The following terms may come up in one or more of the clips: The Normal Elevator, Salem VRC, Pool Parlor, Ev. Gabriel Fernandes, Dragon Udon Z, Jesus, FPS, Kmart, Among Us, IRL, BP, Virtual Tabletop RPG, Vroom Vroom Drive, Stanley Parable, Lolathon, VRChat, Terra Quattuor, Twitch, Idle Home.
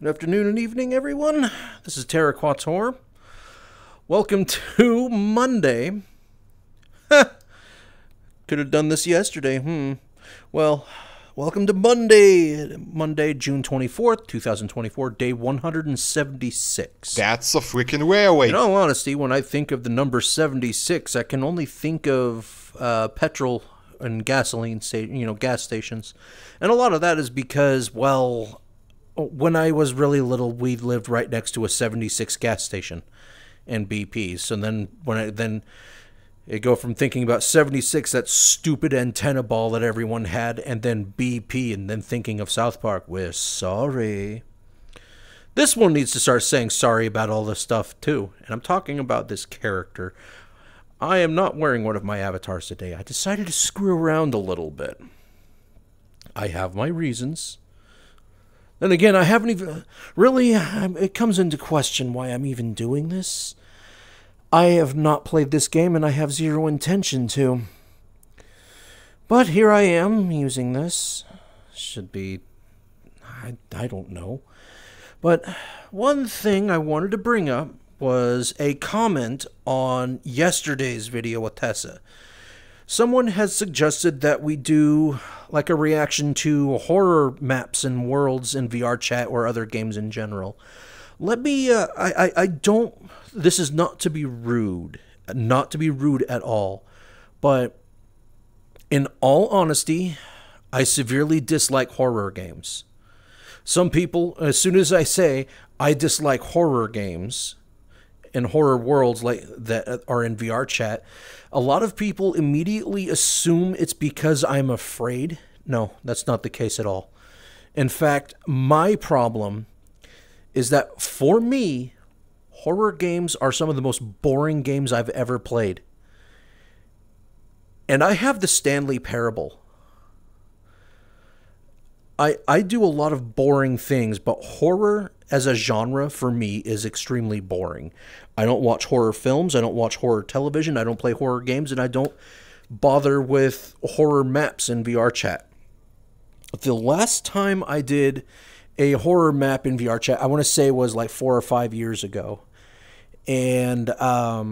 Good afternoon and evening, everyone. This is Terra Quattuor. Welcome to Monday. Could have done this yesterday. Well, welcome to Monday. Monday, June 24th, 2024, day 176. That's a freaking railway. In all honesty, when I think of the number 76, I can only think of petrol and gasoline, gas stations. And a lot of that is because, well, when I was really little, we lived right next to a 76 gas station and BPs. So then it go from thinking about 76, that stupid antenna ball that everyone had, and then BP, and then thinking of South Park. We're sorry. This one needs to start saying sorry about all this stuff, too. And I'm talking about this character. I am not wearing one of my avatars today. I decided to screw around a little bit. I have my reasons. And again, I haven't even... Really, it comes into question why I'm even doing this. I have not played this game, and I have zero intention to. But here I am, using this. Should be... I don't know. But one thing I wanted to bring up was a comment on yesterday's video with Tessa. Someone has suggested that we do like a reaction to horror maps and worlds in VRChat or other games in general. Let me, I don't, this is not to be rude, not to be rude at all, but in all honesty, I severely dislike horror games. Some people, as soon as I say I dislike horror games and horror worlds like that are in VRChat, a lot of people immediately assume it's because I'm afraid. No, that's not the case at all. In fact, my problem is that for me, horror games are some of the most boring games I've ever played. And I have the Stanley Parable. I do a lot of boring things, but horror as a genre for me is extremely boring. I don't watch horror films, I don't watch horror television, I don't play horror games, and I don't bother with horror maps in VRChat. The last time I did a horror map in VRChat, I want to say, was like 4 or 5 years ago. And I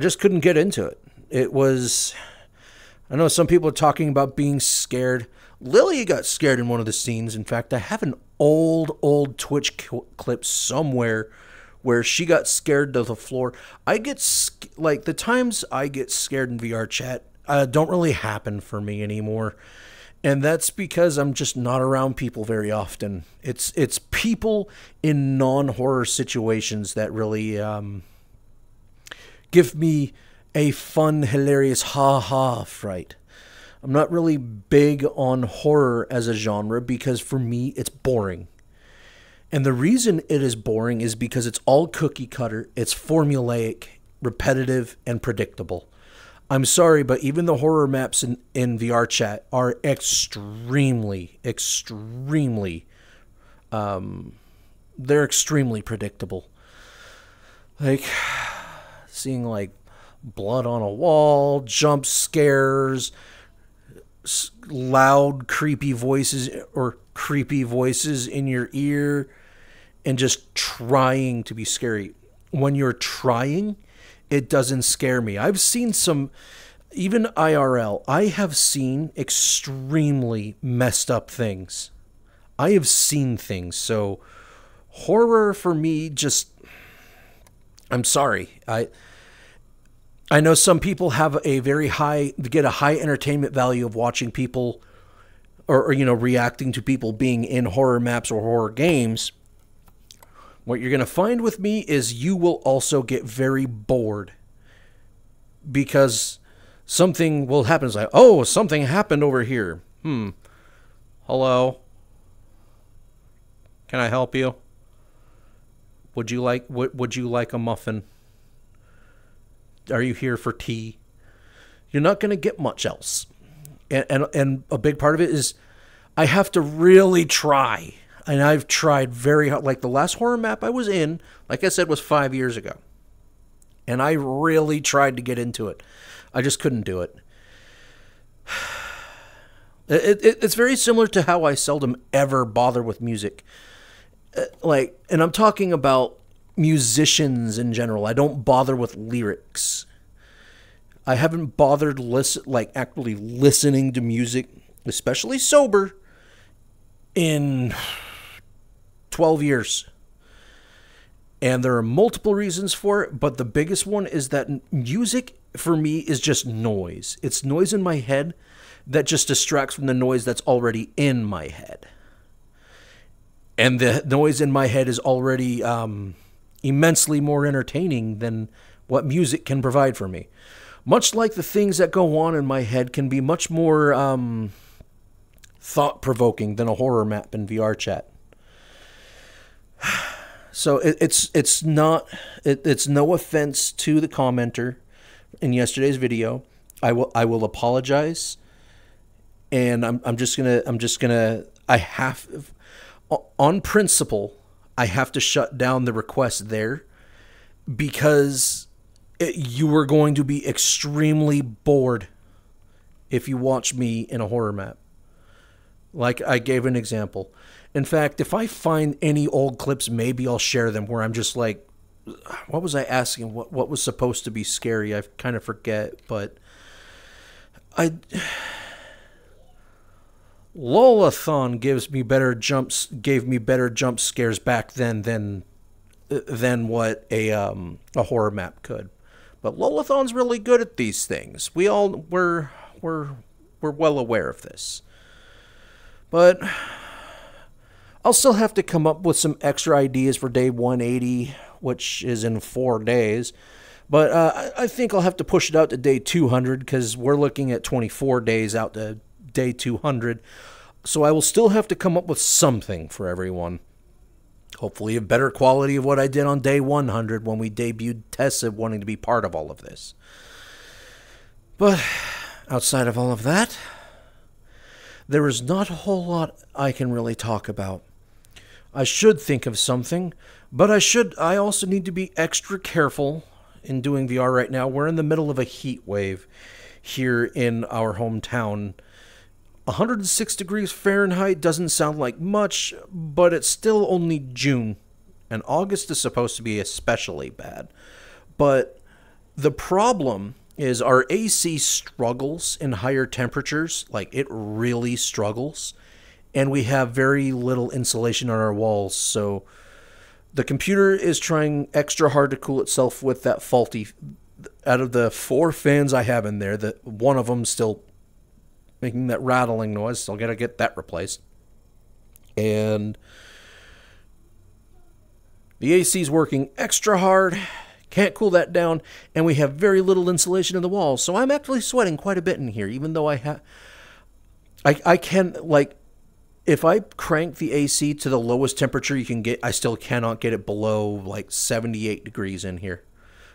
just couldn't get into it. It was... I know some people are talking about being scared. Lily got scared in one of the scenes. In fact, I have an old Twitch clip somewhere where she got scared to the floor. I get... Like, the times I get scared in VRChat don't really happen for me anymore. And that's because I'm just not around people very often. It's people in non-horror situations that really give me a fun, hilarious ha-ha fright. I'm not really big on horror as a genre because for me it's boring. And the reason it is boring is because it's all cookie cutter, it's formulaic, repetitive, and predictable. I'm sorry, but even the horror maps in VRChat are extremely predictable. Like, seeing, like, blood on a wall, jump scares, loud, creepy voices, or creepy voices in your ear, and just trying to be scary. When you're trying... It doesn't scare me. I've seen some, even IRL, I have seen extremely messed up things. I have seen things. So horror for me just, I'm sorry. I know some people have a very high, get a high entertainment value of watching people or reacting to people being in horror maps or horror games. What you're going to find with me is you will also get very bored because something will happen. It's like, oh, something happened over here. Hello? Can I help you? Would you like a muffin? Are you here for tea? You're not going to get much else. And a big part of it is I have to really try. And I've tried very hard. Like, the last horror map I was in, like I said, was 5 years ago. And I really tried to get into it. I just couldn't do it. It's very similar to how I seldom ever bother with music. Like, and I'm talking about musicians in general. I don't bother with lyrics. I haven't bothered actually listening to music, especially sober, in 12 years. And there are multiple reasons for it, but the biggest one is that music for me is just noise. It's noise in my head that just distracts from the noise that's already in my head. And the noise in my head is already immensely more entertaining than what music can provide for me. Much like the things that go on in my head can be much more thought-provoking than a horror map in VRChat. So it's no offense to the commenter in yesterday's video. I will apologize, and on principle I have to shut down the request there, because you were going to be extremely bored if you watch me in a horror map. Like I gave an example. In fact, if I find any old clips, maybe I'll share them where I'm just like, what was I asking? What was supposed to be scary? I kind of forget, but Lolathon gave me better jump scares back then than what a horror map could. But Lolathon's really good at these things. We're well aware of this. But I'll still have to come up with some extra ideas for day 180, which is in 4 days. But I think I'll have to push it out to day 200, because we're looking at 24 days out to day 200. So I will still have to come up with something for everyone. Hopefully a better quality of what I did on day 100 when we debuted Tessa wanting to be part of all of this. But outside of all of that, there is not a whole lot I can really talk about. I should think of something, but I also need to be extra careful in doing VR right now. We're in the middle of a heat wave here in our hometown. 106 degrees Fahrenheit doesn't sound like much, but it's still only June, and August is supposed to be especially bad. But the problem is our AC struggles in higher temperatures, like it really struggles, and we have very little insulation on our walls, so the computer is trying extra hard to cool itself with that faulty. Out of the 4 fans I have in there, one of them's still making that rattling noise, so I've got to get that replaced. And the AC's working extra hard, can't cool that down, and we have very little insulation in the walls, so I'm actually sweating quite a bit in here, even though I can, like, if I crank the AC to the lowest temperature you can get, I still cannot get it below, like, 78 degrees in here.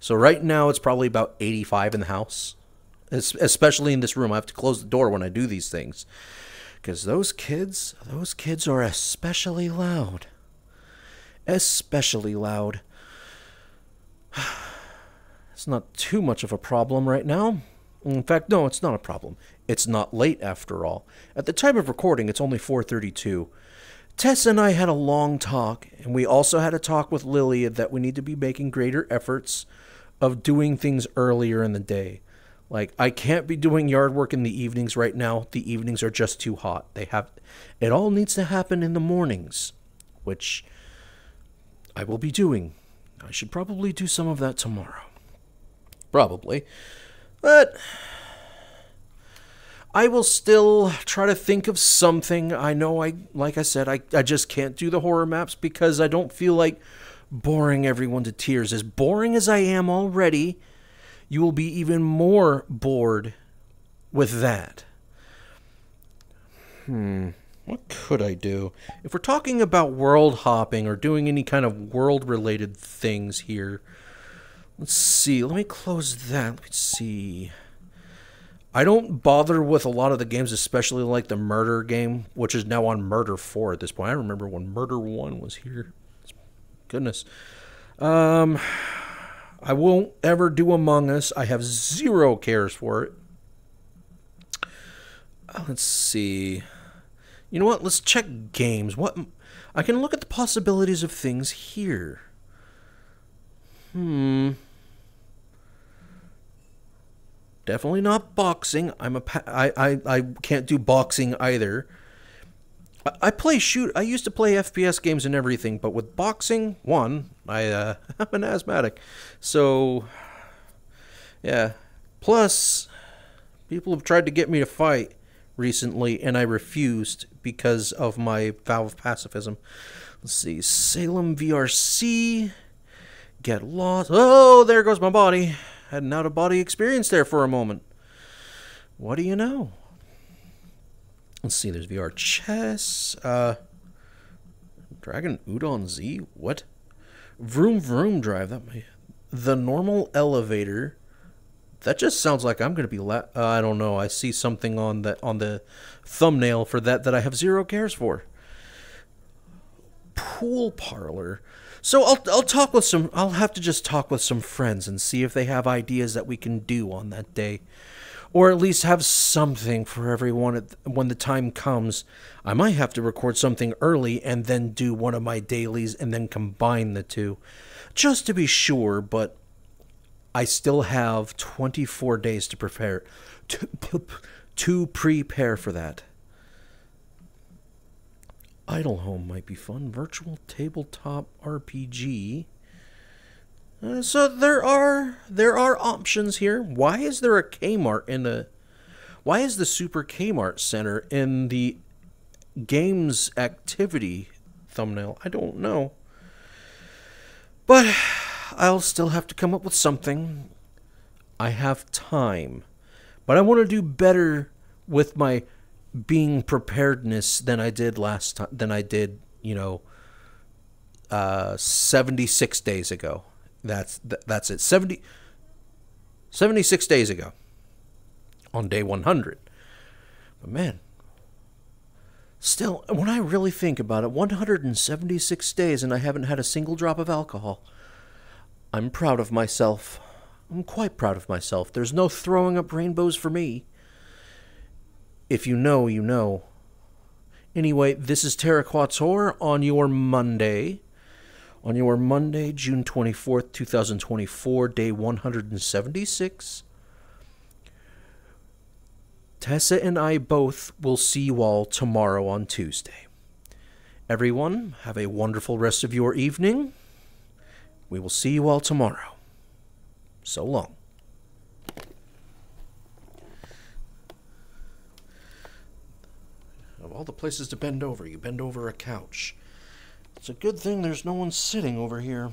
So right now, it's probably about 85 in the house, especially in this room. I have to close the door when I do these things, because those kids are especially loud. Especially loud. It's not too much of a problem right now. In fact, no, it's not a problem. It's not late, after all. At the time of recording, it's only 4:32. Tess and I had a long talk, and we also had a talk with Lily that we need to be making greater efforts of doing things earlier in the day. Like, I can't be doing yard work in the evenings right now. The evenings are just too hot. It all needs to happen in the mornings, which I will be doing. I should probably do some of that tomorrow. Probably. But I will still try to think of something. I know, like I said, I just can't do the horror maps because I don't feel like boring everyone to tears. As boring as I am already, you will be even more bored with that. What could I do? If we're talking about world hopping or doing any kind of world-related things here, let's see. Let me close that. Let's see. I don't bother with a lot of the games, especially like the Murder game, which is now on Murder 4 at this point. I remember when Murder 1 was here. Goodness. I won't ever do Among Us. I have zero cares for it. Let's see. You know what? Let's check games. What? I can look at the possibilities of things here. Definitely not boxing. I can't do boxing either. I play shoot. I used to play FPS games and everything, but with boxing, I'm an asthmatic. So, yeah. Plus, people have tried to get me to fight recently, and I refused because of my vow of pacifism. Let's see. Salem VRC. Get lost. Oh, there goes my body. Had an out-of-body experience there for a moment. What do you know? Let's see. There's VR chess. Dragon Udon Z. What? Vroom Vroom Drive. That might... The Normal Elevator. That just sounds like I'm going to be... I don't know. I see something on the thumbnail for that I have zero cares for. Pool Parlor. So I'll talk with some... I'll have to just talk with some friends and see if they have ideas that we can do on that day. Or at least have something for everyone when the time comes. I might have to record something early and then do one of my dailies and then combine the two. Just to be sure, but... I still have 24 days to prepare. To prepare for that. Idle Home might be fun. Virtual Tabletop RPG. So there are options here. Why is there a Kmart in the... Why is the Super Kmart Center in the games activity thumbnail? I don't know. But... I'll still have to come up with something. I have time. But I want to do better with my being preparedness than I did last time, than I did, you know, 76 days ago. That's it. 76 days ago on day 100. But man, still, when I really think about it, 176 days and I haven't had a single drop of alcohol. I'm proud of myself. I'm quite proud of myself. There's no throwing up rainbows for me. If you know, you know. Anyway, this is Terra Quattuor on your Monday. On your Monday, June 24th, 2024, day 176. Tessa and I both will see you all tomorrow on Tuesday. Everyone, have a wonderful rest of your evening. We will see you all tomorrow. So long. Of all the places to bend over, you bend over a couch. It's a good thing there's no one sitting over here.